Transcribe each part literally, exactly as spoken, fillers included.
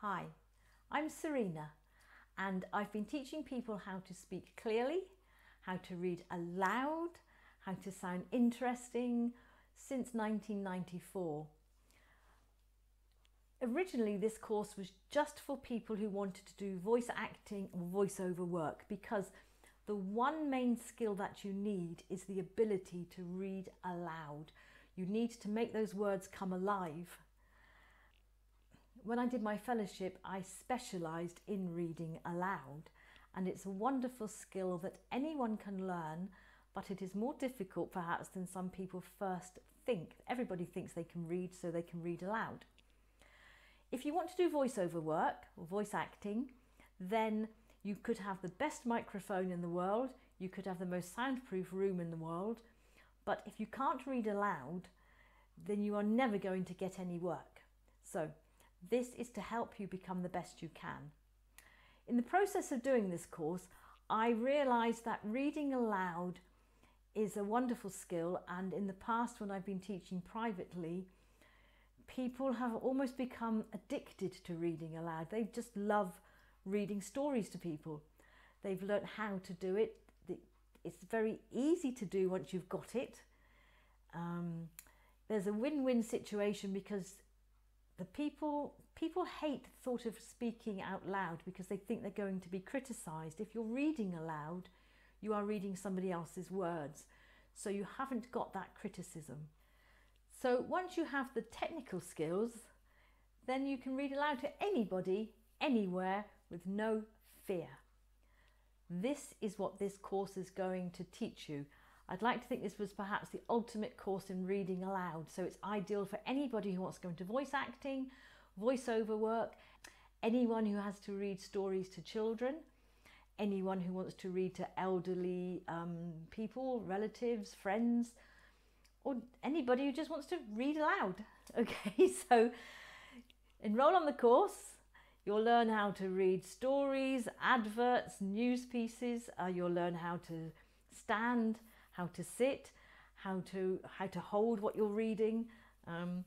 Hi, I'm Serena and I've been teaching people how to speak clearly, how to read aloud, how to sound interesting since nineteen ninety-four. Originally this course was just for people who wanted to do voice acting or voiceover work, because the one main skill that you need is the ability to read aloud. You need to make those words come alive. When I did my fellowship, I specialised in reading aloud, and it's a wonderful skill that anyone can learn, but it is more difficult perhaps than some people first think. Everybody thinks they can read, so they can read aloud. If you want to do voiceover work or voice acting, then you could have the best microphone in the world, you could have the most soundproof room in the world, but if you can't read aloud, then you are never going to get any work. So this is to help you become the best you can. In the process of doing this course, I realised that reading aloud is a wonderful skill, and in the past when I've been teaching privately, people have almost become addicted to reading aloud. They just love reading stories to people. They've learnt how to do it. It's very easy to do once you've got it. Um, there's a win-win situation, because the people, people hate the thought of speaking out loud because they think they're going to be criticised. If you're reading aloud, you are reading somebody else's words, so you haven't got that criticism. So once you have the technical skills, then you can read aloud to anybody, anywhere, with no fear. This is what this course is going to teach you. I'd like to think this was perhaps the ultimate course in reading aloud, so it's ideal for anybody who wants to go into voice acting, voiceover work, anyone who has to read stories to children, anyone who wants to read to elderly um, people, relatives, friends, or anybody who just wants to read aloud. Okay, so enroll on the course. You'll learn how to read stories, adverts, news pieces. Uh, you'll learn how to stand, how to sit, how to, how to hold what you're reading. Um,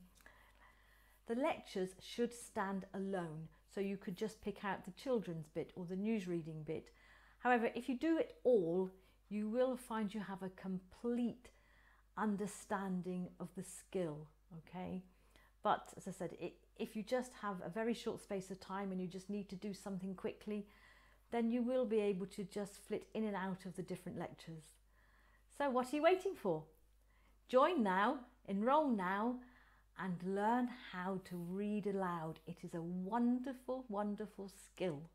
the lectures should stand alone, so you could just pick out the children's bit or the news reading bit. However, if you do it all, you will find you have a complete understanding of the skill, okay? But as I said, it, if you just have a very short space of time and you just need to do something quickly, then you will be able to just flit in and out of the different lectures. So what are you waiting for? Join now, enroll now, and learn how to read aloud. It is a wonderful, wonderful skill.